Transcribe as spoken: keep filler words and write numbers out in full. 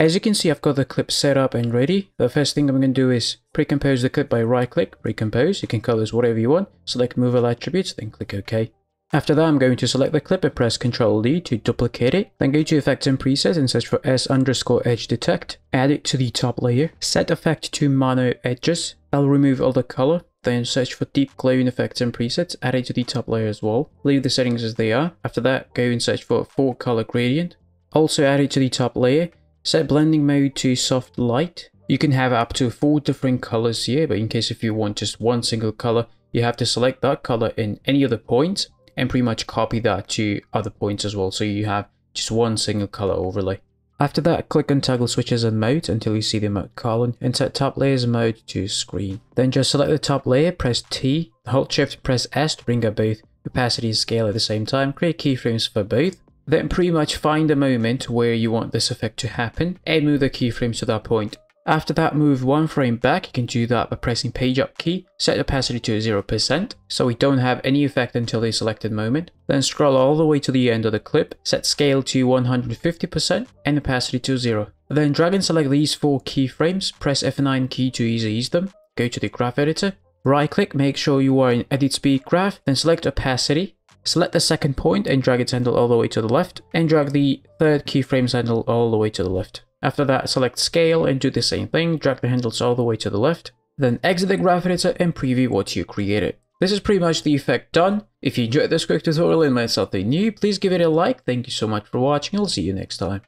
As you can see, I've got the clip set up and ready. The first thing I'm going to do is pre-compose the clip by right-click, pre-compose. You can call this whatever you want. Select Move All Attributes, then click OK. After that, I'm going to select the clip and press control D to duplicate it. Then go to Effects and Presets and search for S underscore Edge Detect. Add it to the top layer. Set Effect to Mono Edges. I'll remove all the color. Then search for Deep Glow in Effects and Presets. Add it to the top layer as well. Leave the settings as they are. After that, go and search for Four Color Gradient. Also add it to the top layer. Set blending mode to soft light. You can have up to four different colors here, but in case if you want just one single color, you have to select that color in any other point and pretty much copy that to other points as well, so you have just one single color overlay. After that, click on toggle switches and modes until you see the mode column and set top layers mode to screen. Then just select the top layer, press T, hold shift, press S to bring up both opacity and scale at the same time. Create keyframes for both. Then pretty much find the moment where you want this effect to happen and move the keyframes to that point. After that, move one frame back. You can do that by pressing page up key, set opacity to zero percent so we don't have any effect until the selected moment. Then scroll all the way to the end of the clip, set scale to one hundred fifty percent and opacity to zero. Then drag and select these four keyframes, press F nine key to easy ease them, go to the graph editor, right click, make sure you are in edit speed graph, then select opacity. Select the second point and drag its handle all the way to the left, and drag the third keyframe's handle all the way to the left. After that, select scale and do the same thing, drag the handles all the way to the left, then exit the graph editor and preview what you created. This is pretty much the effect done. If you enjoyed this quick tutorial and learned something new, please give it a like. Thank you so much for watching, I'll see you next time.